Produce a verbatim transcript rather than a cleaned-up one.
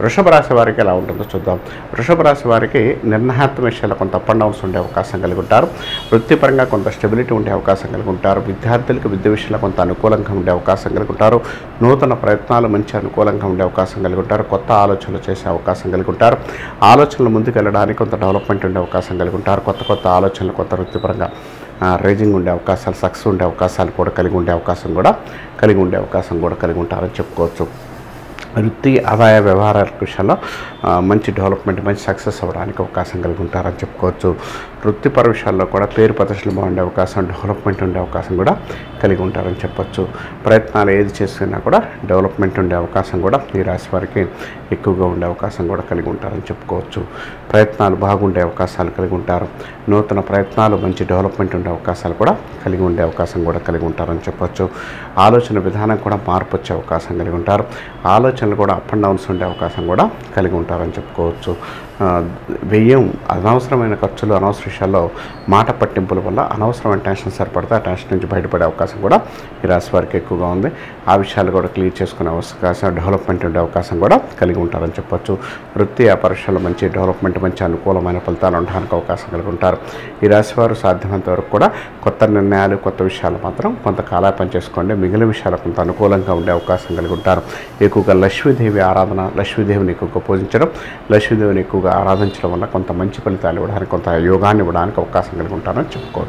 వృషభ రాశి వారికి ఎలా ఉంటుందో చూద్దాం. వృషభ రాశి వారికి నిర్ణయాత్మక విషయాల్లో కొంత అప్ అండ్ డౌన్స్ ఉండే అవకాశం కలిగి ఉంటారు. వృత్తిపరంగా కొంత స్టెబిలిటీ ఉండే అవకాశం కలిగి ఉంటారు. విద్యార్థులకు విద్య విషయంలో కొంత అనుకూలంగా ఉండే అవకాశం కలిగి ఉంటారు. నూతన ప్రయత్నాలు మంచి అనుకూలంగా ఉండే అవకాశం కలిగి ఉంటారు. కొత్త ఆలోచనలు చేసే అవకాశం కలిగి ఉంటారు. ఆలోచనలు ముందుకు వెళ్ళడానికి కొంత డెవలప్మెంట్ ఉండే అవకాశం కలిగి ఉంటారు. కొత్త కొత్త ఆలోచనలు కొత్త వృత్తిపరంగా రేజింగ్ ఉండే అవకాశాలు, సక్సెస్ ఉండే అవకాశాలు కూడా కలిగి ఉండే అవకాశం కూడా కలిగి ఉండే అవకాశం కూడా కలిగి ఉంటారని చెప్పుకోవచ్చు. వృత్తి ఆదాయ వ్యవహారాల విషయంలో మంచి డెవలప్మెంట్, మంచి సక్సెస్ అవ్వడానికి అవకాశం కలిగి ఉంటారని చెప్పుకోవచ్చు. వృత్తిపర విషయాల్లో కూడా పేరు ప్రదర్శనలు బాగుండే అవకాశం, డెవలప్మెంట్ ఉండే అవకాశం కూడా కలిగి ఉంటారని చెప్పొచ్చు. ప్రయత్నాలు ఏది చేసినా కూడా డెవలప్మెంట్ ఉండే అవకాశం కూడా ఈ రాశి వారికి ఎక్కువగా ఉండే అవకాశం కూడా కలిగి ఉంటారని చెప్పుకోవచ్చు. ప్రయత్నాలు బాగుండే అవకాశాలు కలిగి ఉంటారు. నూతన ప్రయత్నాలు మంచి డెవలప్మెంట్ ఉండే అవకాశాలు కూడా కలిగి ఉండే అవకాశం కూడా కలిగి ఉంటారని చెప్పొచ్చు. ఆలోచన విధానం కూడా మార్పు వచ్చే అవకాశం కలిగి ఉంటారు. ఆలోచనలు కూడా అప్ అండ్ డౌన్స్ ఉండే అవకాశం కూడా కలిగి ఉంటారని చెప్పుకోవచ్చు. వ్యయం, అనవసరమైన ఖర్చులు, అనవసర విషయాల్లో మాట పట్టింపుల వల్ల అనవసరమైన టెన్షన్ సరిపడితే ఆ టెన్షన్ నుంచి బయటపడే అవకాశం కూడా ఈ రాశి వారికి ఎక్కువగా ఉంది. ఆ విషయాలు కూడా క్లియర్ చేసుకునే అవకాశం, డెవలప్మెంట్ ఉండే అవకాశం కూడా కలిగి ఉంటారని చెప్పొచ్చు. వృత్తి వ్యాపార విషయాల్లో మంచి డెవలప్మెంట్, మంచి అనుకూలమైన ఫలితాలు ఉండడానికి అవకాశం కలిగి ఉంటారు. ఈ రాశి వారు సాధ్యమైనంత వరకు కూడా కొత్త నిర్ణయాలు, కొత్త విషయాలు మాత్రం కొంత కాలాపం చేసుకోండి. మిగిలిన విషయాలు కొంత అనుకూలంగా ఉండే అవకాశం కలిగి ఉంటారు. ఎక్కువగా లక్ష్మీదేవి ఆరాధన, లక్ష్మీదేవిని ఎక్కువగా పూజించడం, లక్ష్మీదేవిని ఎక్కువగా ఆరాధించడం వల్ల కొంత మంచి ఫలితాలు ఇవ్వడానికి, కొంత యోగాన్ని ఇవ్వడానికి అవకాశం కలిగి ఉంటారని చెప్పుకోవచ్చు.